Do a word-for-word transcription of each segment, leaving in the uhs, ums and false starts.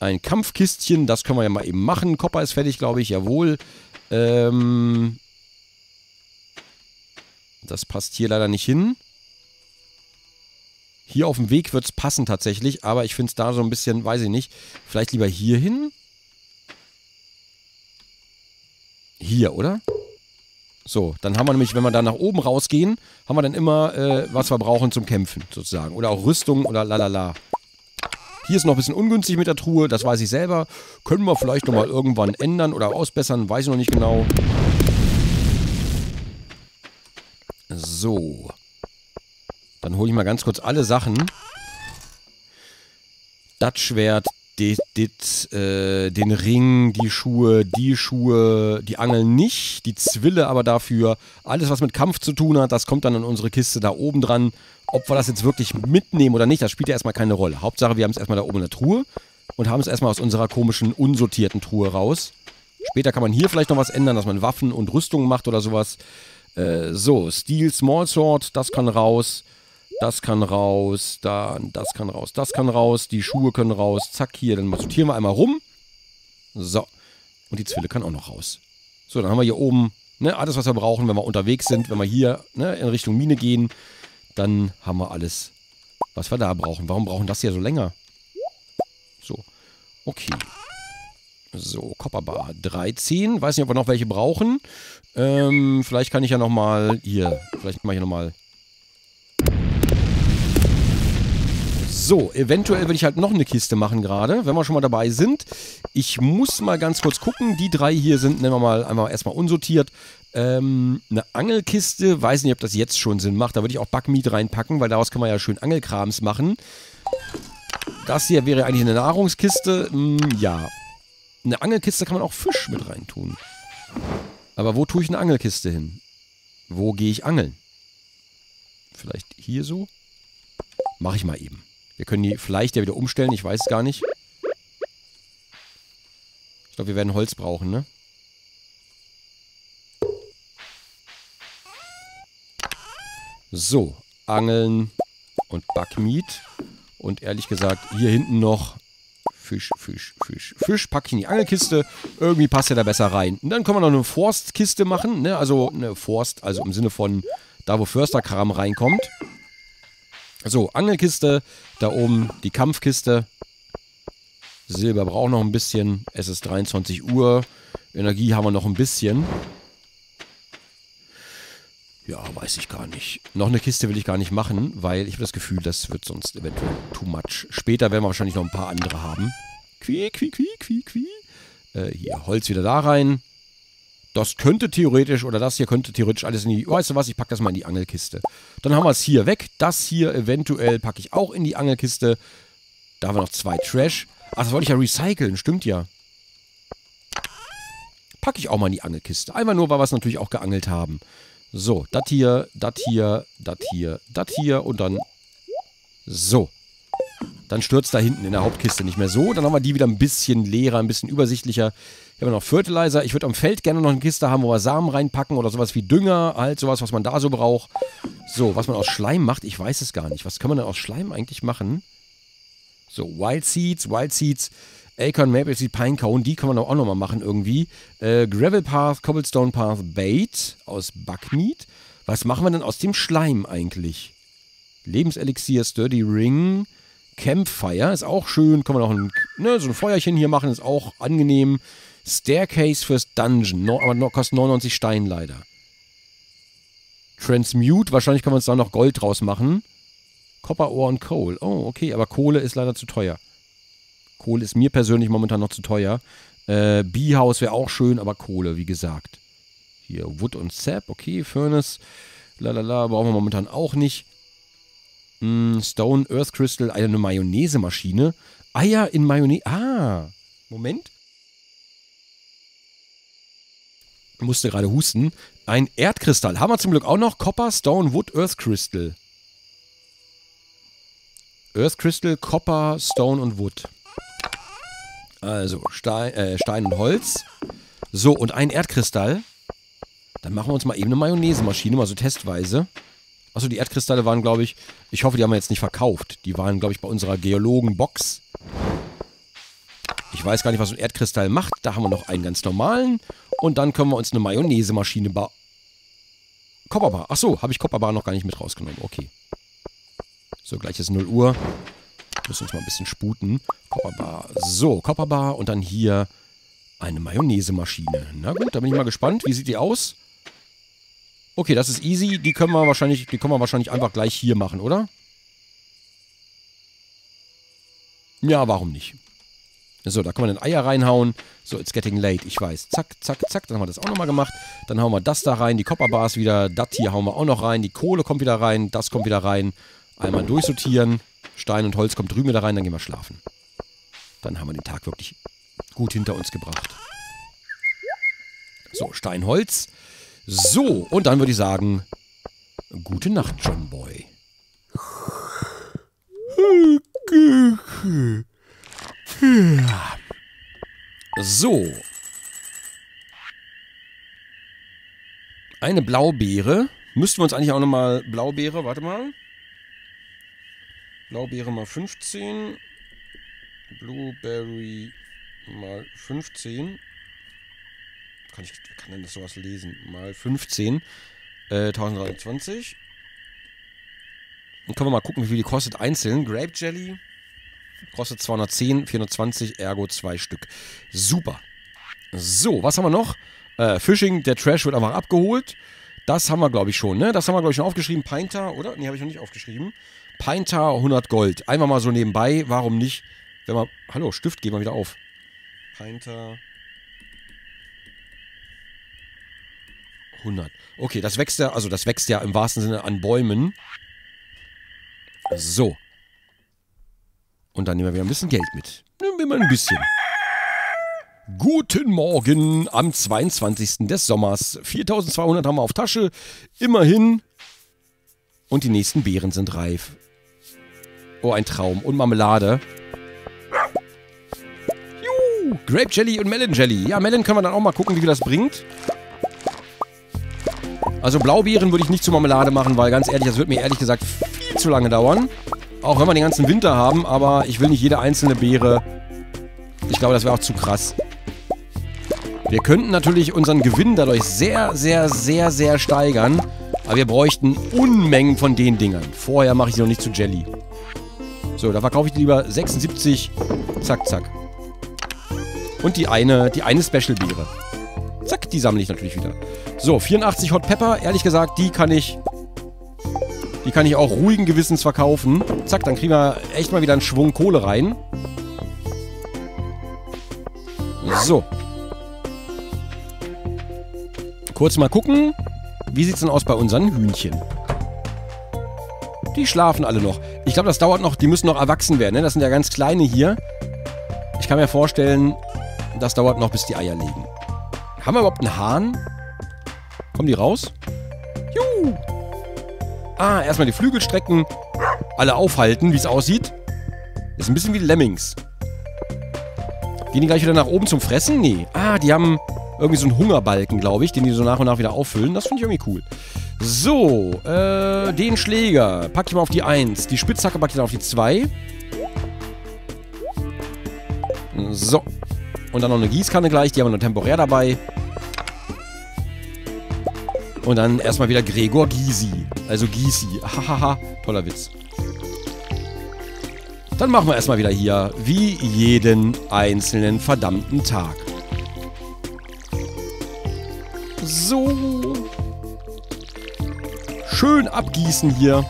Ein Kampfkistchen, das können wir ja mal eben machen. Copper ist fertig, glaube ich, jawohl. Ähm... Das passt hier leider nicht hin. Hier auf dem Weg wird es passen tatsächlich, aber ich finde es da so ein bisschen, weiß ich nicht, vielleicht lieber hier hin? Hier, oder? So, dann haben wir nämlich, wenn wir da nach oben rausgehen, haben wir dann immer, äh, was wir brauchen zum Kämpfen, sozusagen. Oder auch Rüstung oder lalala. Hier ist noch ein bisschen ungünstig mit der Truhe, das weiß ich selber. Können wir vielleicht nochmal irgendwann ändern oder ausbessern, weiß ich noch nicht genau. So. Dann hole ich mal ganz kurz alle Sachen. Das Schwert, dit, dit, äh, den Ring, die Schuhe, die Schuhe, die Angeln nicht, die Zwille aber dafür. Alles, was mit Kampf zu tun hat, das kommt dann in unsere Kiste da oben dran. Ob wir das jetzt wirklich mitnehmen oder nicht, das spielt ja erstmal keine Rolle. Hauptsache, wir haben es erstmal da oben in der Truhe und haben es erstmal aus unserer komischen, unsortierten Truhe raus. Später kann man hier vielleicht noch was ändern, dass man Waffen und Rüstungen macht oder sowas. Äh, so, Steel Small Sword, das kann raus, das kann raus, dann das kann raus, das kann raus, die Schuhe können raus, zack, hier, dann sortieren wir einmal rum. So, und die Zwille kann auch noch raus. So, dann haben wir hier oben, ne, alles, was wir brauchen, wenn wir unterwegs sind, wenn wir hier, ne, in Richtung Mine gehen, dann haben wir alles, was wir da brauchen. Warum brauchen das hier so länger? So, okay. So, Copperbar dreizehn. Weiß nicht, ob wir noch welche brauchen. Ähm, vielleicht kann ich ja nochmal... Hier, vielleicht mache ich nochmal... So, eventuell will ich halt noch eine Kiste machen gerade, wenn wir schon mal dabei sind. Ich muss mal ganz kurz gucken. Die drei hier sind, nehmen wir mal, einmal erstmal unsortiert. Ähm, eine Angelkiste. Weiß nicht, ob das jetzt schon Sinn macht. Da würde ich auch Backmeat reinpacken, weil daraus kann man ja schön Angelkrams machen. Das hier wäre eigentlich eine Nahrungskiste. Hm, ja. Eine Angelkiste kann man auch Fisch mit reintun. Aber wo tue ich eine Angelkiste hin? Wo gehe ich angeln? Vielleicht hier so? Mache ich mal eben. Wir können die vielleicht ja wieder umstellen, ich weiß es gar nicht. Ich glaube, wir werden Holz brauchen, ne? So, Angeln und Backmeat. Und ehrlich gesagt, hier hinten noch... Fisch, Fisch, Fisch, Fisch, packe ich in die Angelkiste. Irgendwie passt er da besser rein. Und dann können wir noch eine Forstkiste machen, ne? Also eine Forst, also im Sinne von da, wo Försterkram reinkommt. So, Angelkiste, da oben die Kampfkiste. Silber braucht noch ein bisschen. Es ist dreiundzwanzig Uhr. Energie haben wir noch ein bisschen. Ja, weiß ich gar nicht. Noch eine Kiste will ich gar nicht machen, weil ich habe das Gefühl, das wird sonst eventuell too much. Später werden wir wahrscheinlich noch ein paar andere haben. Quie, quie, quie, quie, quie. Äh, hier, Holz wieder da rein. Das könnte theoretisch, oder das hier könnte theoretisch alles in die... Weißt du was, ich packe das mal in die Angelkiste. Dann haben wir es hier weg. Das hier eventuell packe ich auch in die Angelkiste. Da haben wir noch zwei Trash. Ach, das wollte ich ja recyceln, stimmt ja. Packe ich auch mal in die Angelkiste. Einmal nur, weil wir es natürlich auch geangelt haben. So, das hier, das hier, das hier, das hier und dann so. Dann stürzt da hinten in der Hauptkiste nicht mehr so. Dann haben wir die wieder ein bisschen leerer, ein bisschen übersichtlicher. Hier haben wir noch Fertilizer. Ich würde am Feld gerne noch eine Kiste haben, wo wir Samen reinpacken oder sowas wie Dünger. Halt sowas, was man da so braucht. So, was man aus Schleim macht, ich weiß es gar nicht. Was kann man denn aus Schleim eigentlich machen? So, Wild Seeds, Wild Seeds, Acorn, Maple Seed, Pinecone, die kann man auch nochmal machen irgendwie. Äh, Gravel Path, Cobblestone Path, Bait aus Buckmeat. Was machen wir denn aus dem Schleim eigentlich? Lebenselixier, Sturdy Ring, Campfire, ist auch schön. Kann man auch ein, ne, so ein Feuerchen hier machen, ist auch angenehm. Staircase fürs Dungeon, no, aber no, kostet neunundneunzig Stein leider. Transmute, wahrscheinlich kann man uns da noch Gold draus machen. Copper Ore und Coal. Oh, okay, aber Kohle ist leider zu teuer. Kohle ist mir persönlich momentan noch zu teuer. Äh, Beehouse wäre auch schön, aber Kohle, wie gesagt. Hier, Wood und Sap, okay, Furnace. Lalala, brauchen wir momentan auch nicht. Hm, Stone, Earth Crystal, eine Mayonnaise-Maschine. Eier in Mayonnaise. Ah, Moment. Musste gerade husten. Ein Erdkristall. Haben wir zum Glück auch noch. Copper, Stone, Wood, Earth Crystal. Earth Crystal, Copper, Stone und Wood. Also Stein, äh, Stein und Holz. So, und ein Erdkristall. Dann machen wir uns mal eben eine Mayonnaise-Maschine, mal so testweise. Achso, die Erdkristalle waren, glaube ich, ich hoffe, die haben wir jetzt nicht verkauft. Die waren, glaube ich, bei unserer Geologen-Box. Ich weiß gar nicht, was so ein Erdkristall macht. Da haben wir noch einen ganz normalen. Und dann können wir uns eine Mayonnaise-Maschine bauen. Copperbar. Achso, habe ich Copperbar noch gar nicht mit rausgenommen. Okay. So, gleich ist null Uhr. Müssen uns mal ein bisschen sputen. Copperbar. So, Copperbar. Und dann hier eine Mayonnaise-Maschine. Na gut, da bin ich mal gespannt. Wie sieht die aus? Okay, das ist easy. Die können wir wahrscheinlich, die können wir wahrscheinlich einfach gleich hier machen, oder? Ja, warum nicht? So, da können wir dann Eier reinhauen. So, it's getting late, ich weiß. Zack, zack, zack. Dann haben wir das auch nochmal gemacht. Dann hauen wir das da rein. Die Copperbars wieder. Das hier hauen wir auch noch rein. Die Kohle kommt wieder rein. Das kommt wieder rein. Einmal durchsortieren. Stein und Holz kommt drüben wieder rein. Dann gehen wir schlafen. Dann haben wir den Tag wirklich gut hinter uns gebracht. So, Stein, Holz. So, und dann würde ich sagen, gute Nacht, John Boy. So. Eine Blaubeere. Müssten wir uns eigentlich auch nochmal Blaubeere, warte mal. Blaubeere mal fünfzehn. Blueberry mal fünfzehn. Kann ich kann denn das sowas lesen? Mal fünfzehn. Äh, eintausenddreihundertzwanzig. Dann können wir mal gucken, wie viel die kostet einzeln. Grape Jelly kostet zweihundertzehn, vierhundertzwanzig, ergo zwei Stück. Super. So, was haben wir noch? Äh, Fishing, der Trash wird einfach abgeholt. Das haben wir, glaube ich, schon, ne? Das haben wir, glaube ich, schon aufgeschrieben. Pintar, oder? Ne, habe ich noch nicht aufgeschrieben. Pintar, hundert Gold. Einmal mal so nebenbei. Warum nicht? Wenn man... Hallo, Stift, geh mal wieder auf. Pintar... hundert. Okay, das wächst ja, also das wächst ja im wahrsten Sinne an Bäumen. So. Und dann nehmen wir wieder ein bisschen Geld mit. Nehmen wir mal ein bisschen. Guten Morgen am zweiundzwanzigsten des Sommers. viertausendzweihundert haben wir auf Tasche. Immerhin. Und die nächsten Beeren sind reif. Oh, ein Traum. Und Marmelade. Juhu. Grape Jelly und Melon Jelly. Ja, Melon können wir dann auch mal gucken, wie das bringt. Also Blaubeeren würde ich nicht zu Marmelade machen, weil ganz ehrlich, das wird mir ehrlich gesagt viel zu lange dauern. Auch wenn wir den ganzen Winter haben, aber ich will nicht jede einzelne Beere. Ich glaube, das wäre auch zu krass. Wir könnten natürlich unseren Gewinn dadurch sehr, sehr, sehr, sehr steigern. Aber wir bräuchten Unmengen von den Dingern. Vorher mache ich sie noch nicht zu Jelly. So, da verkaufe ich lieber sechsundsiebzig. Zack, zack. Und die eine, die eine Special-Beere. Zack, die sammle ich natürlich wieder. So, vierundachtzig Hot Pepper. Ehrlich gesagt, die kann ich... Die kann ich auch ruhigen Gewissens verkaufen. Zack, dann kriegen wir echt mal wieder einen Schwung Kohle rein. So. Kurz mal gucken. Wie sieht's denn aus bei unseren Hühnchen? Die schlafen alle noch. Ich glaube, das dauert noch. Die müssen noch erwachsen werden, ne? Das sind ja ganz kleine hier. Ich kann mir vorstellen, das dauert noch, bis die Eier legen. Haben wir überhaupt einen Hahn? Kommen die raus? Juhu! Ah, erstmal die Flügel strecken. Alle aufhalten, wie es aussieht. Ist ein bisschen wie Lemmings. Gehen die gleich wieder nach oben zum Fressen? Nee. Ah, die haben irgendwie so einen Hungerbalken, glaube ich, den die so nach und nach wieder auffüllen. Das finde ich irgendwie cool. So, äh, den Schläger packe ich mal auf die eins. Die Spitzhacke packe ich dann auf die zwei. So. Und dann noch eine Gießkanne gleich, die haben wir nur temporär dabei. Und dann erstmal wieder Gregor Gysi. Also Gysi. Hahaha. Toller Witz. Dann machen wir erstmal wieder hier, wie jeden einzelnen verdammten Tag. So. Schön abgießen hier.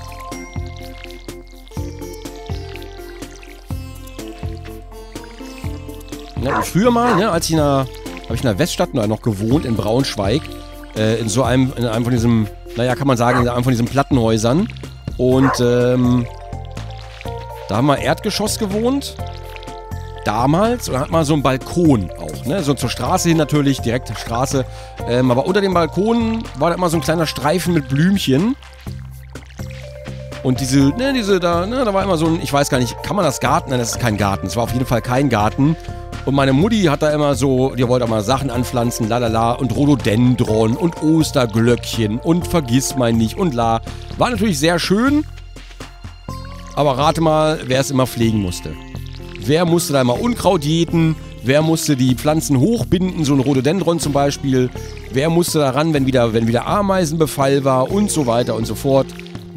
Ja, früher mal, ne, als ich in der, habe ich in der Weststadt noch gewohnt, in Braunschweig, äh, in so einem, in einem von diesem, naja, kann man sagen, in einem von diesen Plattenhäusern. Und ähm, da haben wir Erdgeschoss gewohnt, damals, und da hat man so einen Balkon auch, ne, so zur Straße hin natürlich, direkt zur Straße. Ähm, aber unter dem Balkon war da immer so ein kleiner Streifen mit Blümchen. Und diese, ne, diese, da, ne, da war immer so ein, ich weiß gar nicht, kann man das Garten? Nein, das ist kein Garten, es war auf jeden Fall kein Garten. Und meine Mutti hat da immer so, die wollte auch mal Sachen anpflanzen, lalala, und Rhododendron und Osterglöckchen und Vergissmeinnicht und la. War natürlich sehr schön, aber rate mal, wer es immer pflegen musste. Wer musste da immer Unkraut jäten, Wer musste die Pflanzen hochbinden, so ein Rhododendron zum Beispiel? Wer musste daran, wenn wieder, wenn wieder Ameisenbefall war und so weiter und so fort?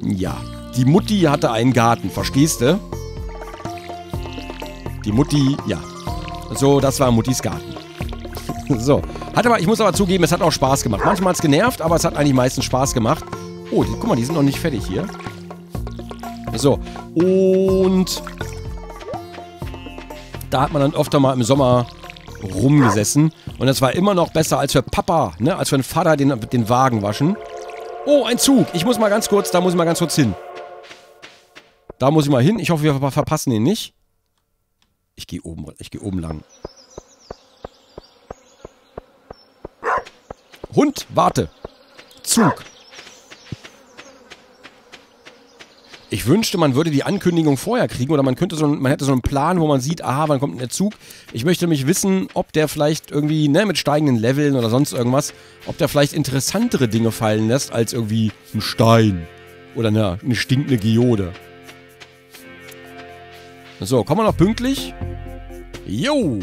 Ja, die Mutti hatte einen Garten, verstehst du? Die Mutti, ja. So, das war Muttis Garten. So, hat aber, ich muss aber zugeben, es hat auch Spaß gemacht. Manchmal hat es genervt, aber es hat eigentlich meistens Spaß gemacht. Oh, die, guck mal, die sind noch nicht fertig hier. So, und... Da hat man dann öfter mal im Sommer rumgesessen. Und das war immer noch besser als für Papa, ne? Als für den Vater, den, den Wagen waschen. Oh, ein Zug. Ich muss mal ganz kurz, da muss ich mal ganz kurz hin. Da muss ich mal hin. Ich hoffe, wir verpassen ihn nicht. Ich gehe oben, ich gehe oben lang. Hund, warte. Zug. Ich wünschte, man würde die Ankündigung vorher kriegen oder man könnte so, man hätte so einen Plan, wo man sieht, aha, wann kommt der Zug. Ich möchte nämlich wissen, ob der vielleicht irgendwie, ne, mit steigenden Leveln oder sonst irgendwas, ob der vielleicht interessantere Dinge fallen lässt, als irgendwie ein Stein oder eine, eine stinkende Geode. So, kommen wir noch pünktlich? Jo!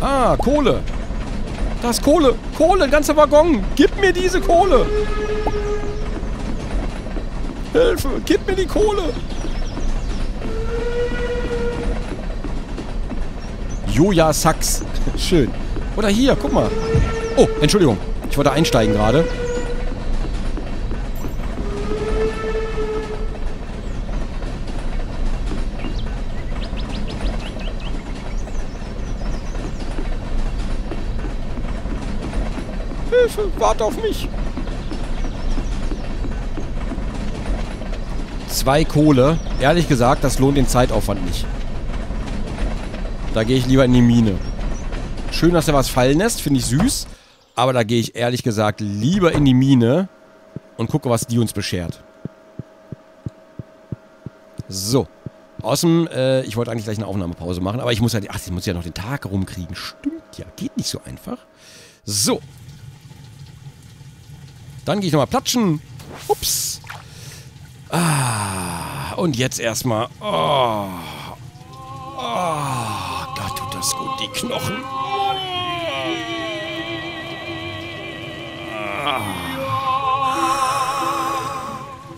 Ah, Kohle! Da ist Kohle! Kohle, ganzer Waggon! Gib mir diese Kohle! Hilfe! Gib mir die Kohle! Joja Sachs. Schön. Oder hier, guck mal. Oh, Entschuldigung. Ich wollte einsteigen gerade. Hilfe! Warte auf mich! Zwei Kohle. Ehrlich gesagt, das lohnt den Zeitaufwand nicht. Da gehe ich lieber in die Mine. Schön, dass er was fallen lässt. Finde ich süß. Aber da gehe ich ehrlich gesagt lieber in die Mine und gucke, was die uns beschert. So. Außerdem, äh, ich wollte eigentlich gleich eine Aufnahmepause machen, aber ich muss ja, ach, ich muss ja noch den Tag rumkriegen. Stimmt ja. Geht nicht so einfach. So. Dann gehe ich nochmal platschen. Ups. Ah, und jetzt erstmal. Oh, oh, da tut das gut, die Knochen.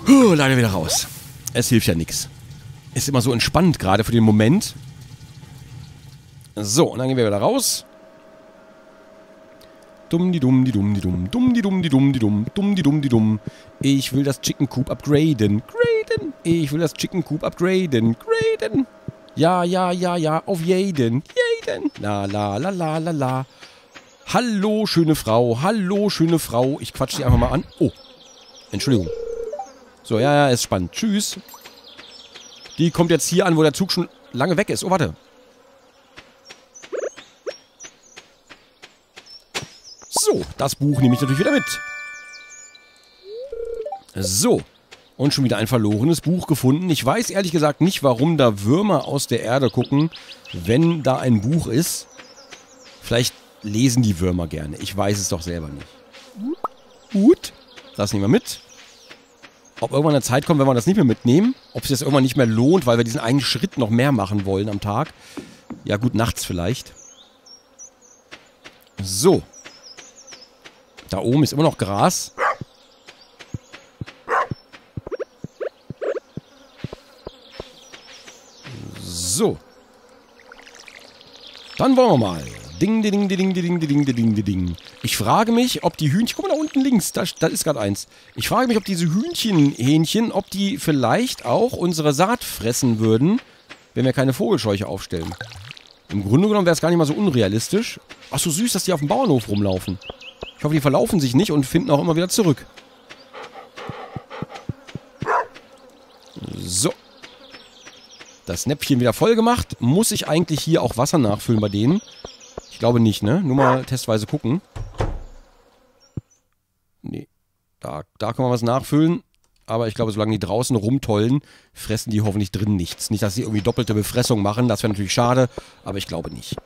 Huh, leider wieder raus. Es hilft ja nichts. Ist immer so entspannt gerade für den Moment. So, und dann gehen wir wieder raus. Dumm die dumm die dumm die dumm dumm die dumm die dumm die dumm dumm die dumm die dumm. Ich will das Chicken Coop upgraden. Graden. Ich will das Chicken Coop upgraden. Graden. Ja, ja, ja, ja, auf jeden. Jeden. La la la la la la. Hallo schöne Frau. Hallo schöne Frau. Ich quatsch die einfach mal an. Oh. Entschuldigung. So, ja, ja, ist spannend. Tschüss. Die kommt jetzt hier an, wo der Zug schon lange weg ist. Oh, warte. So, das Buch nehme ich natürlich wieder mit. So, und schon wieder ein verlorenes Buch gefunden. Ich weiß ehrlich gesagt nicht, warum da Würmer aus der Erde gucken, wenn da ein Buch ist. Vielleicht lesen die Würmer gerne. Ich weiß es doch selber nicht. Gut, das nehmen wir mit. Ob irgendwann eine Zeit kommt, wenn wir das nicht mehr mitnehmen. Ob es jetzt irgendwann nicht mehr lohnt, weil wir diesen einen Schritt noch mehr machen wollen am Tag. Ja gut, nachts vielleicht. So. Da oben ist immer noch Gras. So. Dann wollen wir mal. Ding, ding, ding, ding, ding, ding, ding, ding, ding. Ich frage mich, ob die Hühnchen... Guck mal, da unten links, da, da ist gerade eins. Ich frage mich, ob diese Hühnchen, Hähnchen, ob die vielleicht auch unsere Saat fressen würden, wenn wir keine Vogelscheuche aufstellen. Im Grunde genommen wäre es gar nicht mal so unrealistisch. Ach so süß, dass die auf dem Bauernhof rumlaufen. Ich hoffe, die verlaufen sich nicht und finden auch immer wieder zurück. So. Das Näpfchen wieder voll gemacht. Muss ich eigentlich hier auch Wasser nachfüllen bei denen? Ich glaube nicht, ne? Nur mal testweise gucken. Nee. Da, da kann man was nachfüllen. Aber ich glaube, solange die draußen rumtollen, fressen die hoffentlich drin nichts. Nicht, dass sie irgendwie doppelte Befressung machen. Das wäre natürlich schade. Aber ich glaube nicht.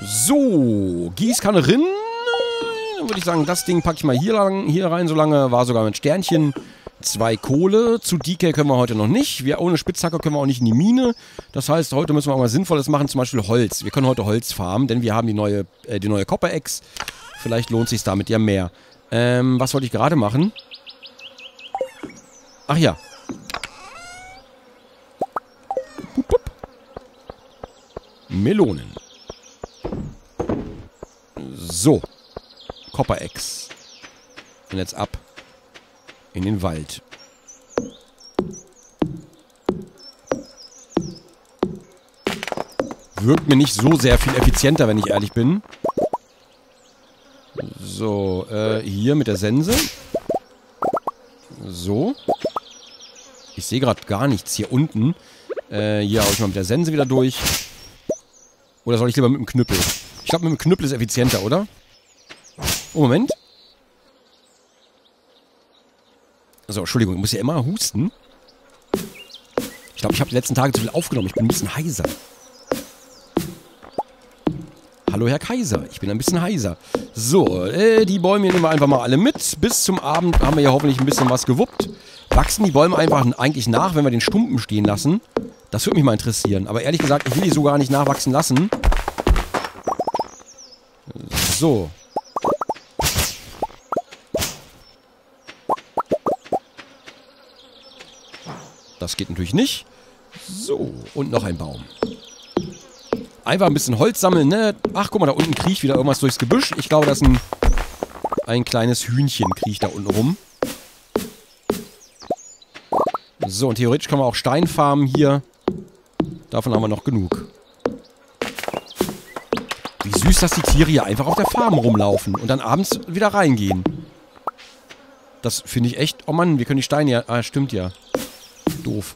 So, Gießkanne rin. Würde ich sagen, das Ding packe ich mal hier, lang, hier rein, solange. War sogar mit Sternchen. Zwei Kohle. Zu D K können wir heute noch nicht. Wir ohne Spitzhacker können wir auch nicht in die Mine. Das heißt, heute müssen wir auch mal Sinnvolles machen, zum Beispiel Holz. Wir können heute Holz farmen, denn wir haben die neue, äh, die neue Copper-Ex. Vielleicht lohnt sich damit ja mehr. Ähm, was wollte ich gerade machen? Ach ja. Bup, bup. Melonen. So. Copper-Ex. Und jetzt ab. In den Wald. Wirkt mir nicht so sehr viel effizienter, wenn ich ehrlich bin. So, äh, hier mit der Sense. So. Ich sehe gerade gar nichts hier unten. Äh, hier hau ich mal mit der Sense wieder durch. Oder soll ich lieber mit dem Knüppel? Ich glaube, mit dem Knüppel ist effizienter, oder? Oh, Moment. So, Entschuldigung, ich muss ja immer husten. Ich glaube, ich habe die letzten Tage zu viel aufgenommen. Ich bin ein bisschen heiser. Hallo, Herr Kaiser. Ich bin ein bisschen heiser. So, äh, die Bäume nehmen wir einfach mal alle mit. Bis zum Abend haben wir ja hoffentlich ein bisschen was gewuppt. Wachsen die Bäume einfach eigentlich nach, wenn wir den Stumpen stehen lassen? Das würde mich mal interessieren. Aber ehrlich gesagt, ich will die so gar nicht nachwachsen lassen. So. Das geht natürlich nicht. So, und noch ein Baum. Einfach ein bisschen Holz sammeln, ne? Ach, guck mal, da unten kriecht wieder irgendwas durchs Gebüsch. Ich glaube, das ist ein, ein kleines Hühnchen kriecht da unten rum. So, und theoretisch kann man auch Stein farmen hier. Davon haben wir noch genug. Wie süß, dass die Tiere hier einfach auf der Farm rumlaufen und dann abends wieder reingehen. Das finde ich echt... Oh Mann, wir können die Steine ja... Ah, stimmt ja. Doof.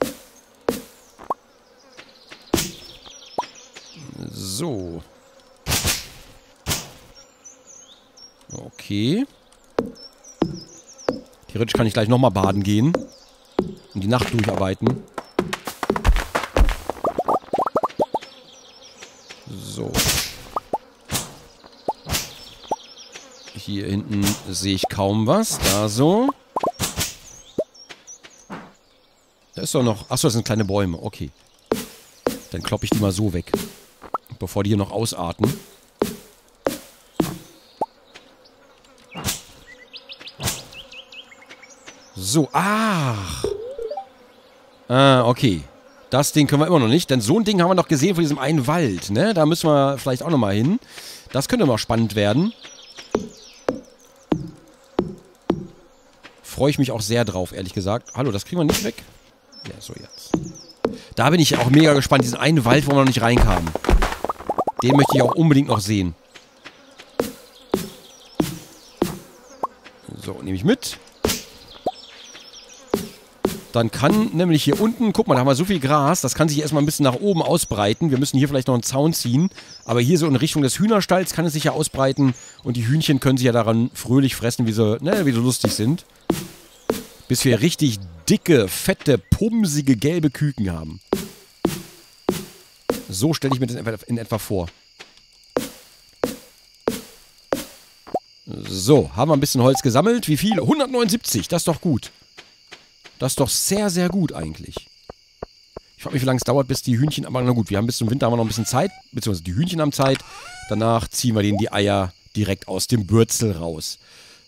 So. Okay. Theoretisch kann ich gleich nochmal baden gehen. Und die Nacht durcharbeiten. So. Hier hinten sehe ich kaum was. Da so. Ist doch noch... Achso, das sind kleine Bäume. Okay. Dann kloppe ich die mal so weg. Bevor die hier noch ausarten. So. Ach. Ah, okay. Das Ding können wir immer noch nicht. Denn so ein Ding haben wir noch gesehen von diesem einen Wald. Ne? Da müssen wir vielleicht auch nochmal hin. Das könnte mal spannend werden. Freue ich mich auch sehr drauf, ehrlich gesagt. Hallo, das kriegen wir nicht weg. Ja, so jetzt. Da bin ich auch mega gespannt. Diesen einen Wald, wo wir noch nicht reinkamen. Den möchte ich auch unbedingt noch sehen. So, nehme ich mit. Dann kann nämlich hier unten, guck mal, da haben wir so viel Gras, das kann sich erstmal ein bisschen nach oben ausbreiten. Wir müssen hier vielleicht noch einen Zaun ziehen. Aber hier so in Richtung des Hühnerstalls kann es sich ja ausbreiten. Und die Hühnchen können sich ja daran fröhlich fressen, wie sie, ne, wie sie lustig sind. Bis wir richtig dicke, fette, pumsige, gelbe Küken haben. So stelle ich mir das in etwa vor. So, haben wir ein bisschen Holz gesammelt. Wie viel? hundertneunundsiebzig, das ist doch gut. Das ist doch sehr, sehr gut eigentlich. Ich frage mich, wie lange es dauert, bis die Hühnchen... Aber na gut, wir haben bis zum Winter haben wir noch ein bisschen Zeit. Beziehungsweise die Hühnchen haben Zeit. Danach ziehen wir denen die Eier direkt aus dem Bürzel raus.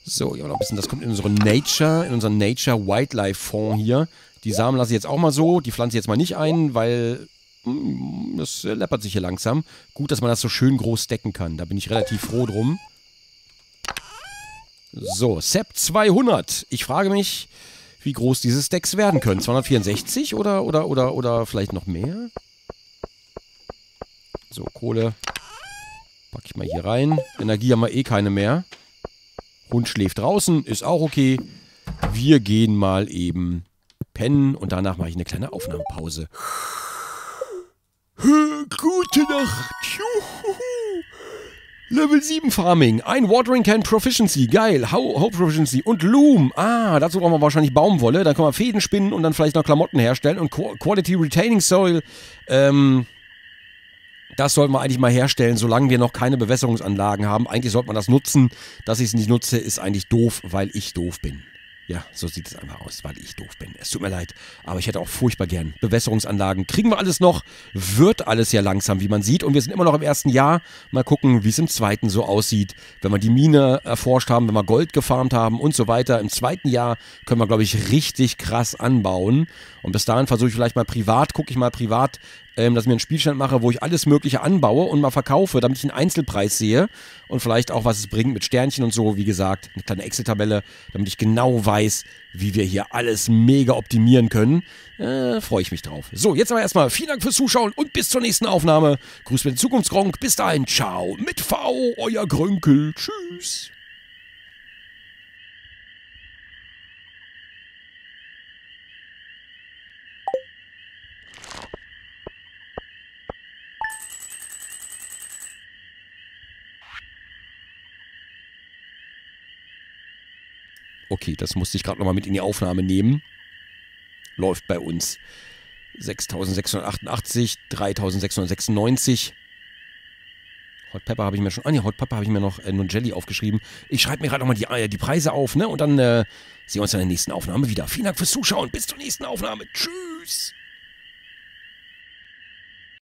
So, ja, noch ein bisschen, das kommt in unsere Nature, in unseren Nature Wildlife Fonds hier. Die Samen lasse ich jetzt auch mal so, die pflanze ich jetzt mal nicht ein, weil mh, das läppert sich hier langsam. Gut, dass man das so schön groß decken kann, da bin ich relativ froh drum. So, Sep zweihundert. Ich frage mich, wie groß diese Stacks werden können. zweihundertvierundsechzig oder, oder, oder, oder vielleicht noch mehr? So, Kohle packe ich mal hier rein. Energie haben wir eh keine mehr. Hund schläft draußen, ist auch okay. Wir gehen mal eben pennen und danach mache ich eine kleine Aufnahmepause. Gute Nacht. Level sieben Farming. Ein Watering Can Proficiency. Geil. How Proficiency. Und Loom. Ah, dazu brauchen wir wahrscheinlich Baumwolle. Dann können wir Fäden spinnen und dann vielleicht noch Klamotten herstellen. Und Quality Retaining Soil. Ähm... Das sollten wir eigentlich mal herstellen, solange wir noch keine Bewässerungsanlagen haben. Eigentlich sollte man das nutzen. Dass ich es nicht nutze, ist eigentlich doof, weil ich doof bin. Ja, so sieht es einfach aus, weil ich doof bin. Es tut mir leid, aber ich hätte auch furchtbar gern Bewässerungsanlagen. Kriegen wir alles noch, wird alles ja langsam, wie man sieht. Und wir sind immer noch im ersten Jahr. Mal gucken, wie es im zweiten so aussieht. Wenn wir die Mine erforscht haben, wenn wir Gold gefarmt haben und so weiter. Im zweiten Jahr können wir, glaube ich, richtig krass anbauen. Und bis dahin versuche ich vielleicht mal privat, gucke ich mal privat, ähm, dass ich mir einen Spielstand mache, wo ich alles Mögliche anbaue und mal verkaufe, damit ich einen Einzelpreis sehe. Und vielleicht auch, was es bringt mit Sternchen und so. Wie gesagt, eine kleine Excel-Tabelle, damit ich genau weiß, Weiß, wie wir hier alles mega optimieren können. Äh, freue ich mich drauf. So, jetzt aber erstmal vielen Dank fürs Zuschauen und bis zur nächsten Aufnahme. Grüß mit Zukunftsgronkh. Bis dahin. Ciao. Mit V, euer Grönkel. Tschüss. Okay, das musste ich gerade nochmal mit in die Aufnahme nehmen. Läuft bei uns sechstausendsechshundertachtundachtzig, dreitausendsechshundertsechsundneunzig. Hot Pepper habe ich mir schon... Ah ne, Hot Pepper habe ich mir noch äh, nur Jelly aufgeschrieben. Ich schreibe mir gerade nochmal die, äh, die Preise auf, ne? Und dann äh, sehen wir uns in der nächsten Aufnahme wieder. Vielen Dank fürs Zuschauen. Bis zur nächsten Aufnahme. Tschüss!